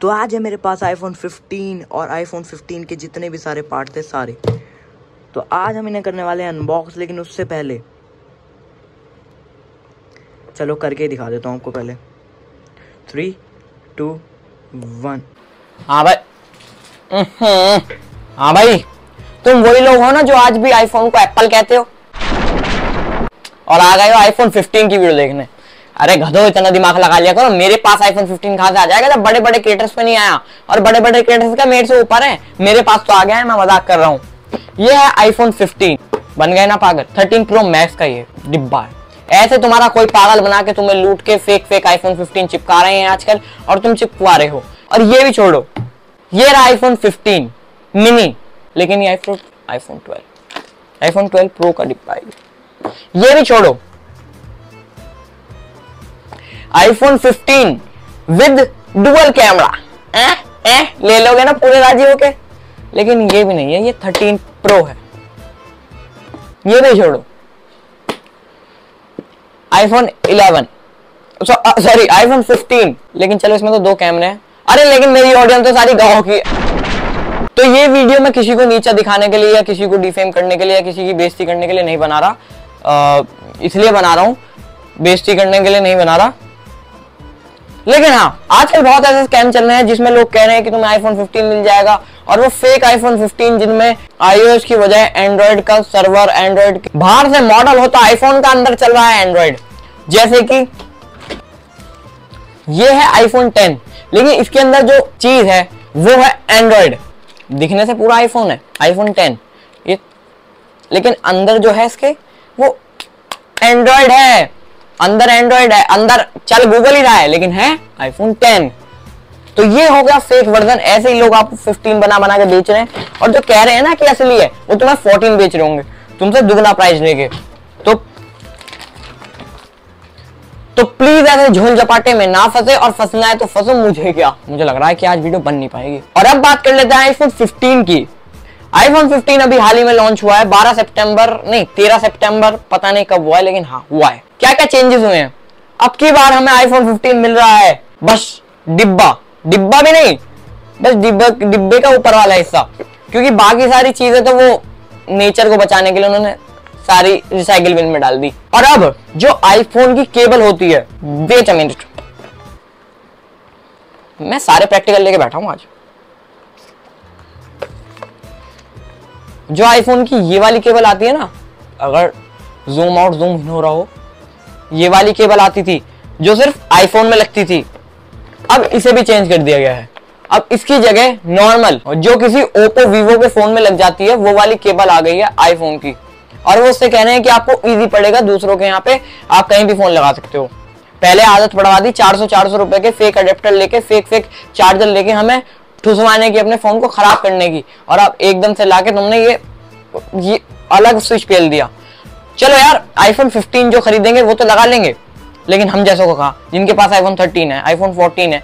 तो आज है मेरे पास iPhone 15 और iPhone 15 के जितने भी सारे पार्ट थे सारे। तो आज हम इन्हें करने वाले हैं अनबॉक्स, लेकिन उससे पहले चलो करके दिखा देता हूँ आपको। पहले 3, 2, 1। हाँ भाई, हाँ भाई, तुम वही लोग हो ना जो आज भी iPhone को एप्पल कहते हो और आ गए हो iPhone 15 की वीडियो देखने। अरे गधो, इतना दिमाग लगा लिया करो। मेरे पास iPhone 15 कहाँ से आ जाएगा जब बड़े बड़े क्रिएटर्स पे नहीं आया, और बड़े बड़े क्रिएटर्स का मेरे से ऊपर है। मेरे पास तो आ गया है, मैं मजाक कर रहा हूँ। ये है iPhone 15, बन गए ना पागल। 13 Pro Max का ये डिब्बा है। ऐसे तुम्हारा कोई पागल बना के तुम्हें लूट के फेक iPhone 15 चिपका रहे हैं आजकल, और तुम चिपकवा रहे हो। और ये भी छोड़ो, ये रहा iPhone 15 मिनी, लेकिन ये iPhone 12 Pro का डिब्बा है। ये भी छोड़ो, iPhone 15 विद डुअल कैमरा ले लोगे ना पूरे राजी होके, लेकिन ये भी नहीं है। ये 13 Pro है। ये भी छोड़ो, iPhone 11 सॉरी iPhone 15, लेकिन चलो इसमें तो दो कैमरे हैं। अरे लेकिन मेरी ऑडियंस तो सारी गाँव की है, तो ये वीडियो मैं किसी को नीचा दिखाने के लिए या किसी को डिफेम करने के लिए या किसी की बेइज्जती करने के लिए नहीं बना रहा। इसलिए बना रहा हूँ, बेइज्जती करने के लिए नहीं बना रहा। लेकिन हाँ, आजकल बहुत ऐसे स्कैम चल रहे हैं जिसमें लोग कह रहे हैं कि तुम्हें iPhone 15 मिल जाएगा, और वो फेक iPhone 15 जिनमें iOS की वजह एंड्रॉइड का सर्वर, एंड्रॉइड बाहर से मॉडल होता है iPhone का, अंदर चल रहा है एंड्रॉइड। जैसे कि ये है iPhone 10, लेकिन इसके अंदर जो चीज है वो है एंड्रॉइड। दिखने से पूरा iPhone है, iPhone 10 ये, लेकिन अंदर जो है इसके वो एंड्रॉइड है। अंदर एंड्रॉइड है, अंदर चल गूगल ही रहा है, लेकिन है iPhone 10। तो ये हो गया फेक वर्जन। ऐसे ही लोग आपको 15 बना के बेच रहे हैं, और जो कह रहे हैं ना कि असली है वो तुम्हें 14 बेच रहे होंगे, तुमसे दुगना प्राइस लेके। तो प्लीज ऐसे झोल झपाटे में ना फंसे, और फंसना है तो फंसो, मुझे क्या। मुझे लग रहा है कि आज वीडियो बन नहीं पाएगी। और अब बात कर लेते हैं iPhone 15 की। iPhone 15 अभी हाल ही में लॉन्च हुआ है, 13 सितंबर, पता नहीं कब हुआ है, लेकिन हाँ हुआ है। क्या क्या चेंजेस हुए हैं? अब की बार हमें iPhone 15 मिल रहा है, बस डिब्बा भी नहीं, बस डिब्बे का ऊपर वाला हिस्सा, क्योंकि बाकी सारी चीजें तो वो नेचर को बचाने के लिए उन्होंने सारी रिसाइकिल बिन में डाल दी। और अब जो iPhone की केबल होती है, वेट अ मिनट, मैं सारे प्रैक्टिकल लेके बैठा हूँ आज। जो iPhone की ये वाली केबल आती है ना, अगर जूम आउट जूम इन हो रहा हो, ये वाली केबल आती थी जो सिर्फ iPhone में लगती थी। अब इसे भी चेंज कर दिया गया है। अब इसकी जगह नॉर्मल जो किसी Oppo Vivo के फोन में लग जाती है वो वाली केबल आ गई है iPhone की, और वो उससे कह रहे हैं कि आपको इजी पड़ेगा, दूसरों के यहाँ पे आप कहीं भी फोन लगा सकते हो। पहले आदत पड़वा दी, 400 रुपए के फेक अडेप्टर लेके, फेक चार्जर लेके हमें ठुसवाने की, अपने फोन को खराब करने की, और आप एकदम से लाके तुमने ये अलग स्विच पेल दिया। चलो यार, iPhone 15 जो खरीदेंगे वो तो लगा लेंगे, लेकिन हम जैसों को कहा जिनके पास iPhone 13 है, iPhone 14 है,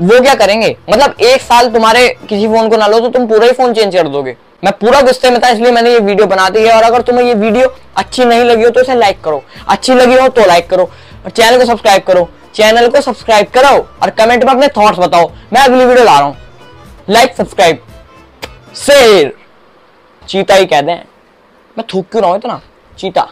वो क्या करेंगे? मतलब एक साल तुम्हारे किसी फोन को ना लो तो तुम पूरा ही फोन चेंज कर दोगे। मैं पूरा गुस्से में था, इसलिए मैंने ये वीडियो बना दी है। और अगर तुम्हें ये वीडियो अच्छी नहीं लगी हो तो इसे लाइक करो, अच्छी लगी हो तो लाइक करो, और चैनल को सब्सक्राइब करो, और कमेंट में अपने थॉट्स बताओ। मैं अगली वीडियो ला रहा हूँ। Like, subscribe, share. चीता ही कहते हैं, मैं थूक क्यों रहा हूँ इतना? चीता।